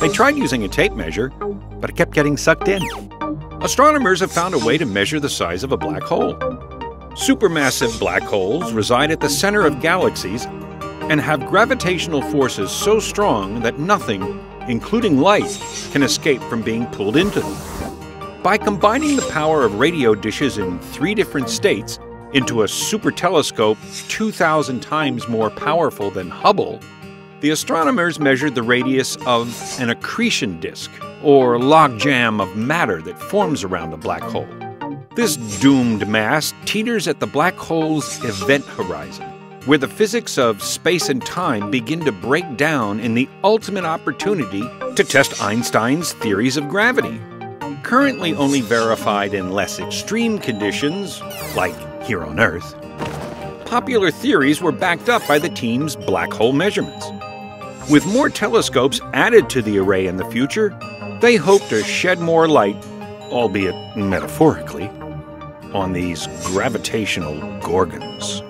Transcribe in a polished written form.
They tried using a tape measure, but it kept getting sucked in. Astronomers have found a way to measure the size of a black hole. Supermassive black holes reside at the center of galaxies and have gravitational forces so strong that nothing, including light, can escape from being pulled into them. By combining the power of radio dishes in 3 different states into a super telescope 2,000 times more powerful than Hubble, the astronomers measured the radius of an accretion disk, or logjam of matter that forms around a black hole. This doomed mass teeters at the black hole's event horizon, where the physics of space and time begin to break down in the ultimate opportunity to test Einstein's theories of gravity, currently only verified in less extreme conditions, like here on Earth. Popular theories were backed up by the team's black hole measurements. With more telescopes added to the array in the future, they hope to shed more light, albeit metaphorically, on these gravitational gorgons.